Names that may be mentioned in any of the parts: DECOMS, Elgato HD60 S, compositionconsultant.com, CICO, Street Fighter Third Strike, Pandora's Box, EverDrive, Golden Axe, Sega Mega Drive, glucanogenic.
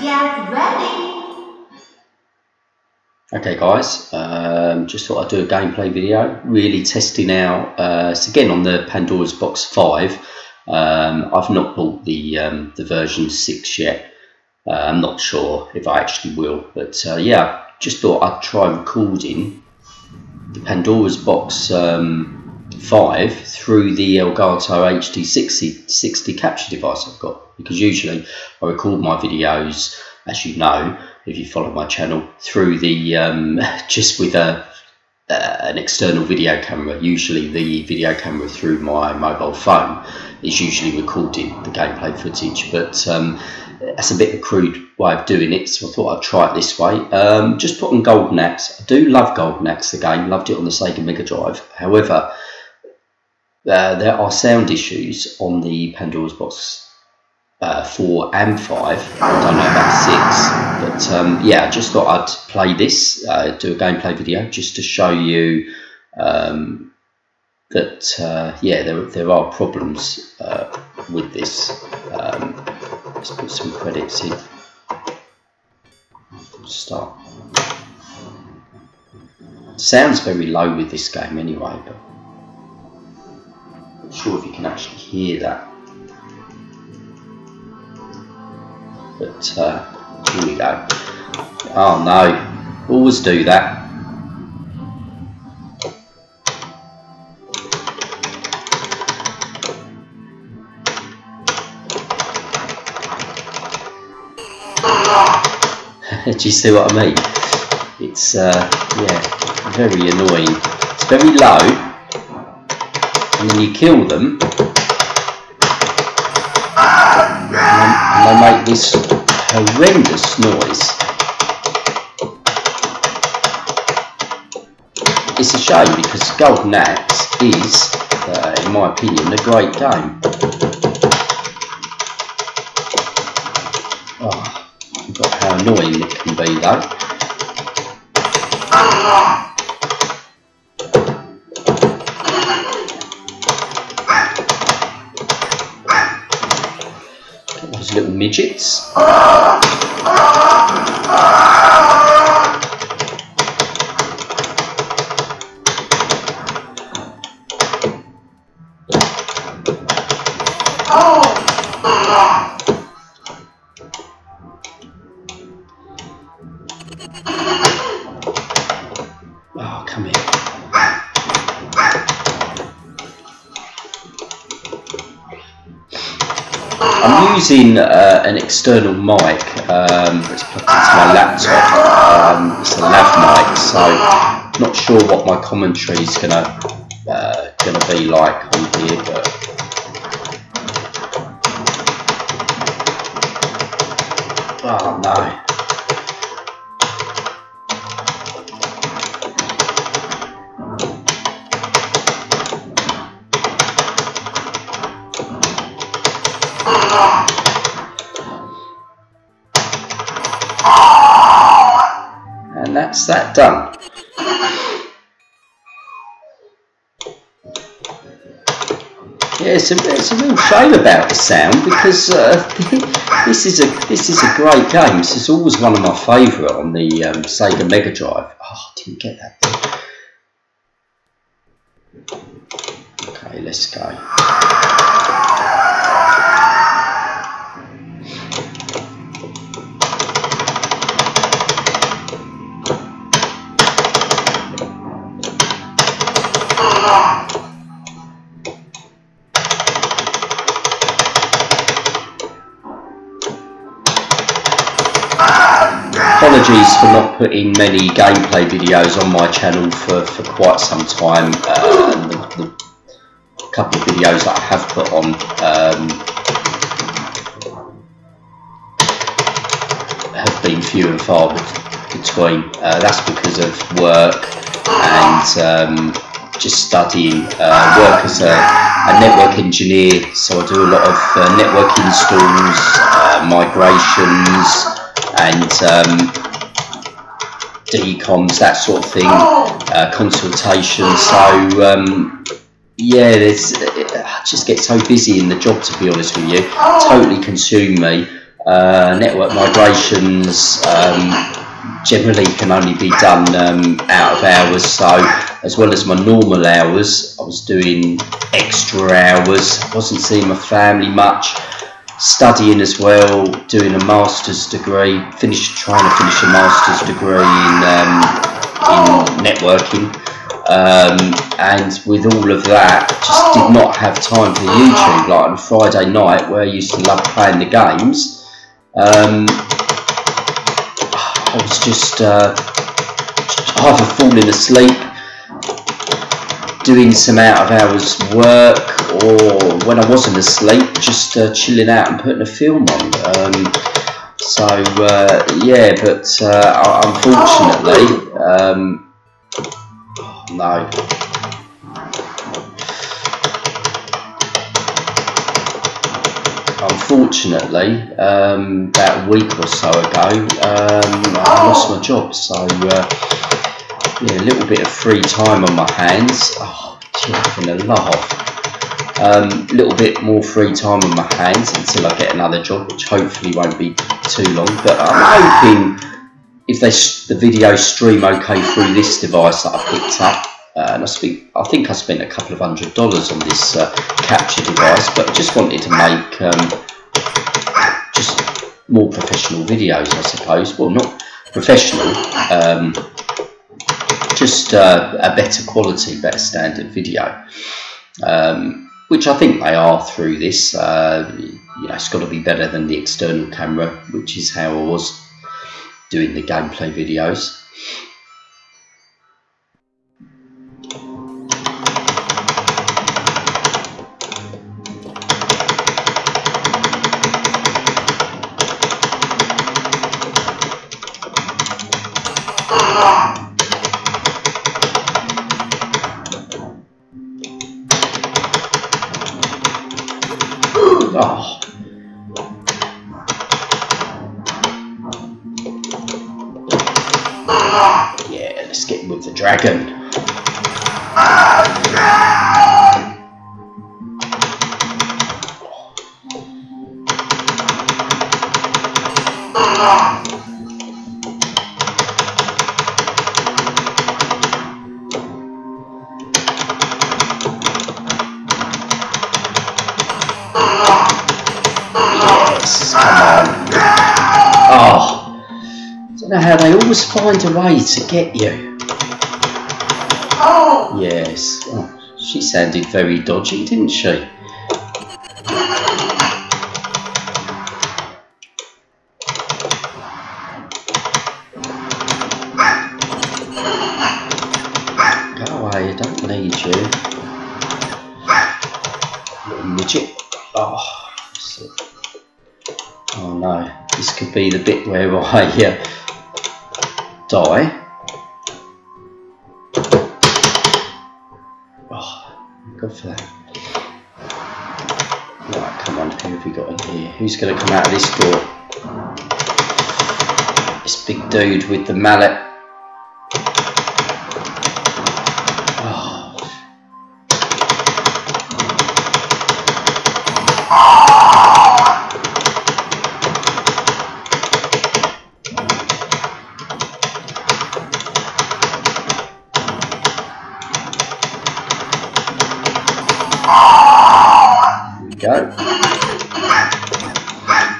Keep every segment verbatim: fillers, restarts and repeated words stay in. Get ready! Okay guys, um, just thought I'd do a gameplay video, really testing out, uh, it's again on the Pandora's Box five. um, I've not bought the, um, the version six yet. uh, I'm not sure if I actually will, but uh, yeah, just thought I'd try recording the Pandora's Box um, five through the Elgato H D sixty capture device I've got, because usually I record my videos, as you know if you follow my channel, through the um, just with a uh, an external video camera. Usually the video camera through my mobile phone is usually recording the gameplay footage, but um, that's a bit of a crude way of doing it, so I thought I'd try it this way. Um, just put on Golden Axe. I do love Golden Axe, the game, loved it on the Sega Mega Drive. However, uh, there are sound issues on the Pandora's Box uh, four and five, I don't know about six, but um, yeah, I just thought I'd play this, uh, do a gameplay video just to show you um, that uh, yeah, there, there are problems uh, with this. Um, Let's put some credits in. Start. Sounds very low with this game anyway, but I'm not sure if you can actually hear that. But uh, here we go. Oh no, always do that. Do you see what I mean? It's uh, yeah, very annoying. It's very low, and then you kill them, and they make this horrendous noise. It's a shame, because Golden Axe is, uh, in my opinion, a great game. Oh. Not how annoying it can be though. Get those little midgets. I'm using uh, an external mic um, that's plugged into my laptop. Um, it's a lav mic, so I'm not sure what my commentary is gonna uh, gonna be like on here. But oh no. And that's that done. Yeah, it's a, it's a real shame about the sound, because uh, this is a this is a great game. This is always one of my favourite on the um, Sega Mega Drive. Oh, I didn't get that. Okay, let's go. Apologies for not putting many gameplay videos on my channel for, for quite some time. Uh, and the, the couple of videos that I have put on um, have been few and far between. Uh, that's because of work and um, just studying. Uh, work as a, a network engineer, so I do a lot of uh, network installs, uh, migrations, and um, DECOMS, that sort of thing, uh, consultations. So um, yeah, there's, it, I just get so busy in the job, to be honest with you. Totally consume me. uh, network migrations um, generally can only be done um, out of hours, so as well as my normal hours I was doing extra hours, wasn't seeing my family much, studying as well, doing a master's degree, finished trying to finish a master's degree in, um, in networking. Um, and with all of that, just did not have time for YouTube. Like on Friday night, where I used to love playing the games, um, I was just uh, either falling asleep, doing some out of hours work, or when I wasn't asleep, just uh, chilling out and putting a film on. Um, so uh, yeah, but uh, unfortunately. Um, No. Unfortunately, um, about a week or so ago, um, I lost my job. So, uh, yeah, a little bit of free time on my hands. Oh, chicken and laugh. Um, a little bit more free time on my hands until I get another job, which hopefully won't be too long. But I'm hoping, if they the video stream okay through this device that I picked up, uh, and I think I think I spent a couple of hundred dollars on this uh, capture device, but I just wanted to make um, just more professional videos, I suppose. Well, not professional, um, just uh, a better quality, better standard video, um, which I think they are through this. Uh, you know, it's got to be better than the external camera, which is how I was doing the gameplay videos. Oh. Yeah, let's get with the dragon. Yes, come on. Oh. Know how they always find a way to get you. Oh. Yes. Oh, she sounded very dodgy, didn't she? Go away, I don't need you. Little midget. Oh, oh no. This could be the bit where I uh, die. Oh, good for that. Right, come on, who have we got in here? Who's going to come out of this door? This big dude with the mallet.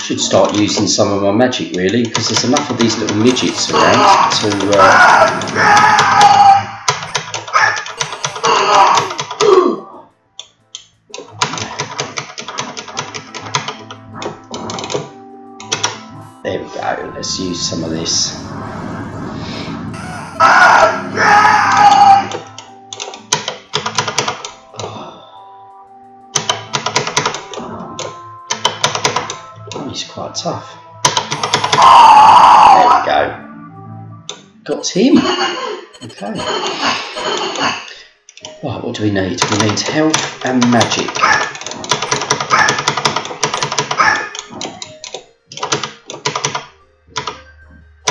Should start using some of my magic really, because there's enough of these little midgets around to uh... there we go, let's use some of this. Quite tough. There we go. Got him. Okay. Right, what do we need? We need health and magic.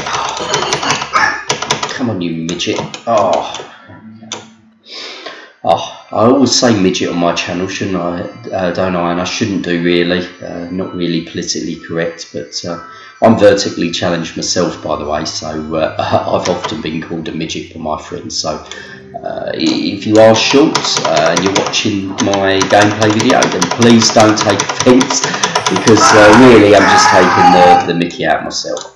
Oh, come on, you midget. Oh. Oh. I always say midget on my channel, shouldn't I? Uh, don't I? And I shouldn't do really. Uh, not really politically correct, but uh, I'm vertically challenged myself, by the way. So uh, I've often been called a midget by my friends. So uh, if you are short uh, and you're watching my gameplay video, then please don't take offence, because uh, really I'm just taking the, the mickey out myself.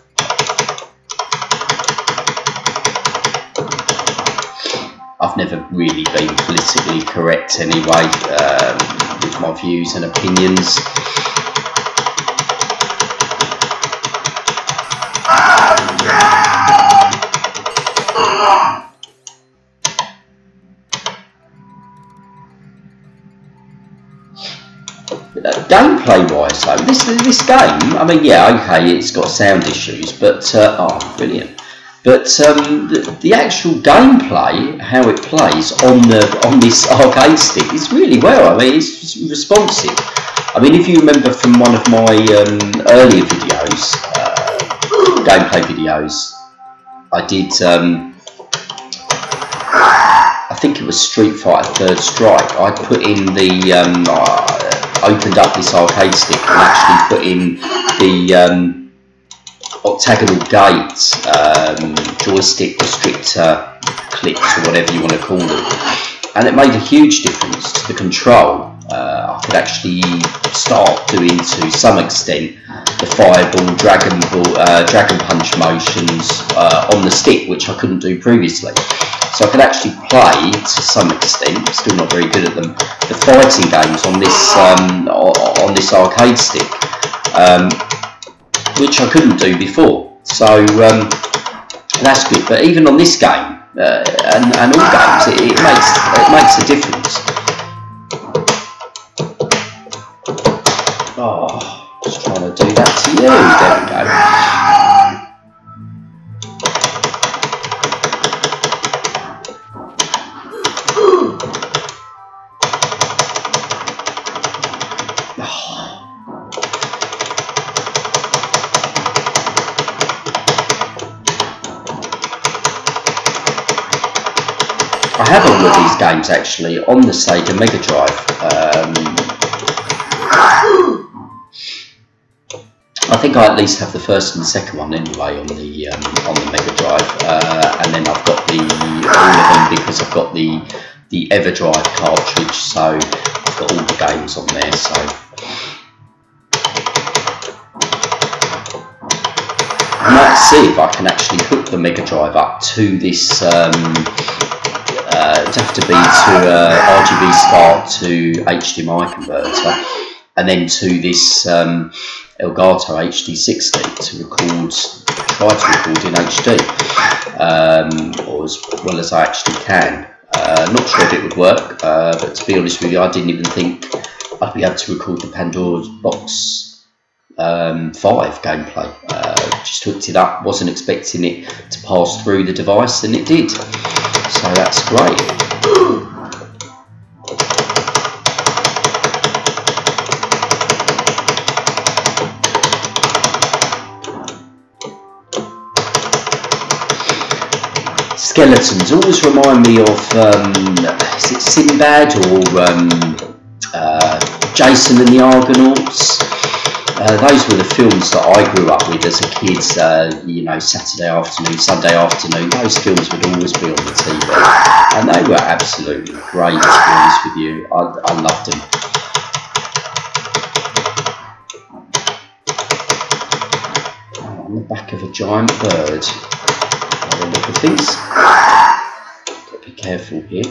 I've never really been politically correct anyway um, with my views and opinions. Gameplay wise though, this, this game, I mean, yeah, okay, it's got sound issues, but, uh, oh, brilliant. But um, the, the actual gameplay, how it plays on the on this arcade stick, is really well. I mean, it's responsive. I mean, if you remember from one of my um, earlier videos, uh, gameplay videos, I did. Um, I think it was Street Fighter Third Strike. I put in the um, I opened up this arcade stick and actually put in the. Um, octagonal gates, um, joystick restrictor clips, or whatever you want to call them, and it made a huge difference to the control. Uh, I could actually start doing, to some extent, the fireball, dragon ball, uh, dragon punch motions uh, on the stick, which I couldn't do previously. So I could actually play, to some extent, still not very good at them, the fighting games on this um, on this arcade stick. Um, which I couldn't do before, so um, that's good. But even on this game, uh, and, and all games, it, it makes it makes a difference. Oh, just trying to do that to you. There we go. I have all of these games actually on the Sega Mega Drive. Um, I think I at least have the first and the second one anyway on the um, on the Mega Drive, uh, and then I've got the all of them because I've got the the EverDrive cartridge, so I've got all the games on there. So. I might see if I can actually hook the Mega Drive up to this. Um, Uh, it'd have to be to uh, R G B start to H D M I converter, and then to this um, Elgato H D sixty to record, try to record in H D, um, or as well as I actually can. Uh, not sure if it would work, uh, but to be honest with you, I didn't even think I'd be able to record the Pandora's Box um five gameplay. Uh, just hooked it up, wasn't expecting it to pass through the device, and it did, so that's great. Skeletons always remind me of um is it Sinbad or um uh Jason and the Argonauts. Uh, those were the films that I grew up with as a kid, uh, you know, Saturday afternoon, Sunday afternoon, those films would always be on the T V, and they were absolutely great, to be honest with you. I, I loved them. Oh, on the back of a giant bird, have a look at these, got to be careful here,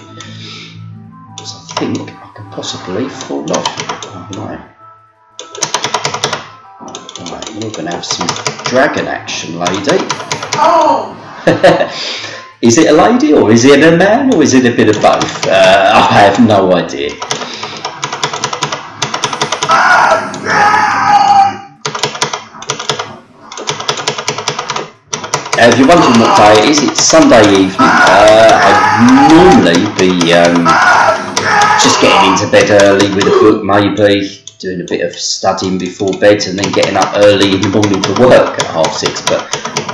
because I think I could possibly fall off, I don't know. We're going to have some dragon action, lady. Oh! Is it a lady, or is it a man, or is it a bit of both? Uh, I have no idea. Uh, if you're wondering what day it is, it's Sunday evening. Uh, I'd normally be um, just getting into bed early with a book, maybe. Doing a bit of studying before bed, and then getting up early in the morning for work at half six. But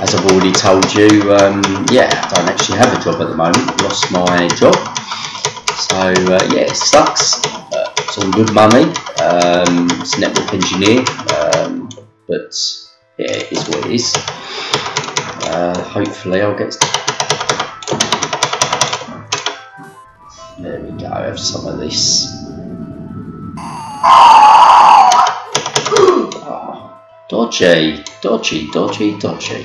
as I've already told you, um, yeah, I don't actually have a job at the moment. I've lost my job, So uh, yeah, it sucks. Uh, it's all good money. Um, it's a network engineer, um, but yeah, it is what it is. Uh, hopefully, I'll get. There we go. Have some of this. Oh, dodgy, dodgy, dodgy, dodgy.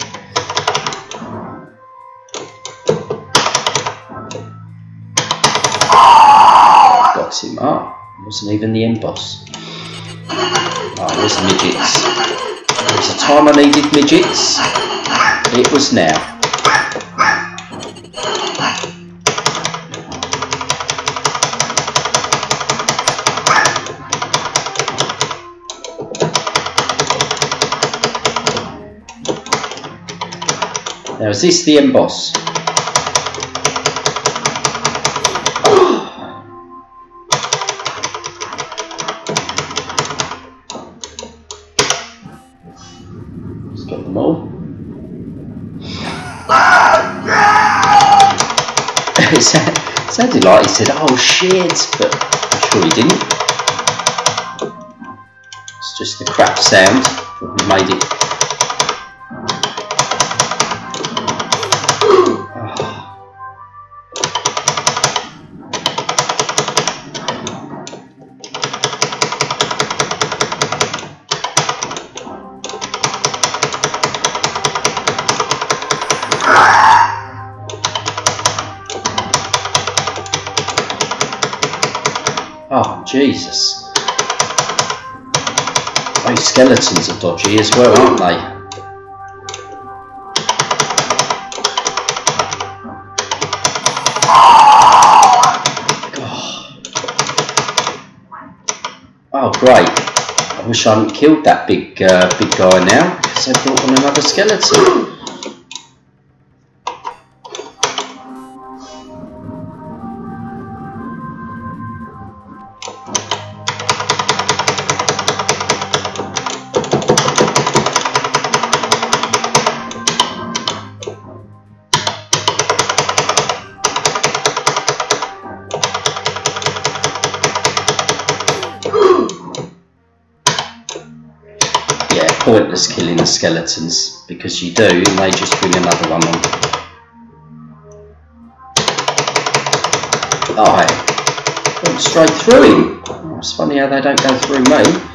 Box him up. Wasn't even the end boss. Oh, there's midgets. There was a time I needed midgets. It was now. Now, is this the end boss? Let's get them all. It sounded like he said, "Oh shit," but I'm sure he didn't. It's just the crap sound that made it. Oh, Jesus. Those skeletons are dodgy as well, aren't they? Oh, oh great. I wish I hadn't killed that big, uh, big guy now, because I brought on another skeleton. Pointless killing the skeletons, because you do and they just bring another one on. Oh, I went straight through him. Oh, it's funny how they don't go through me.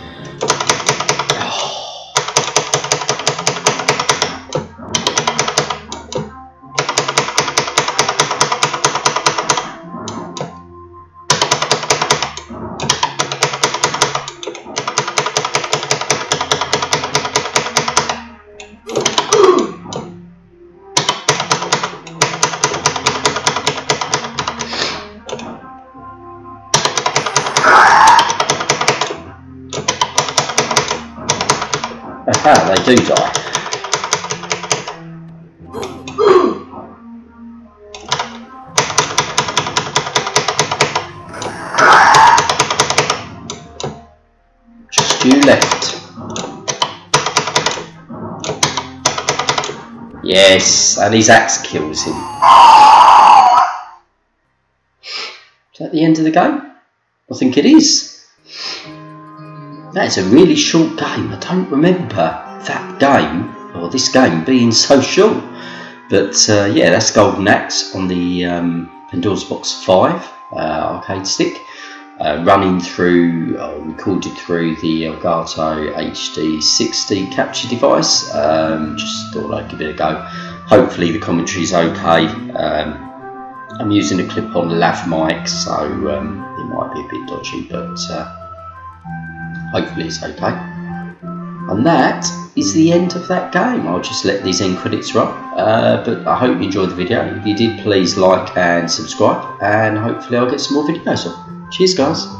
Ah, they do die. Just you left. Yes, and his axe kills him. Is that the end of the game? I think it is. That's a really short game. I don't remember that game, or this game, being so short. But uh, yeah, that's Golden Axe on the um, Pandora's Box five uh, arcade stick, uh, running through, uh, recorded through the Elgato H D sixty capture device. Um, just thought I'd give it a go. Hopefully the commentary's okay. Um, I'm using a clip-on lav mic, so um, it might be a bit dodgy, but. Uh, Hopefully it's okay. And that is the end of that game. I'll just let these end credits run. Uh, but I hope you enjoyed the video. If you did, please like and subscribe. And hopefully I'll get some more videos up. Cheers, guys.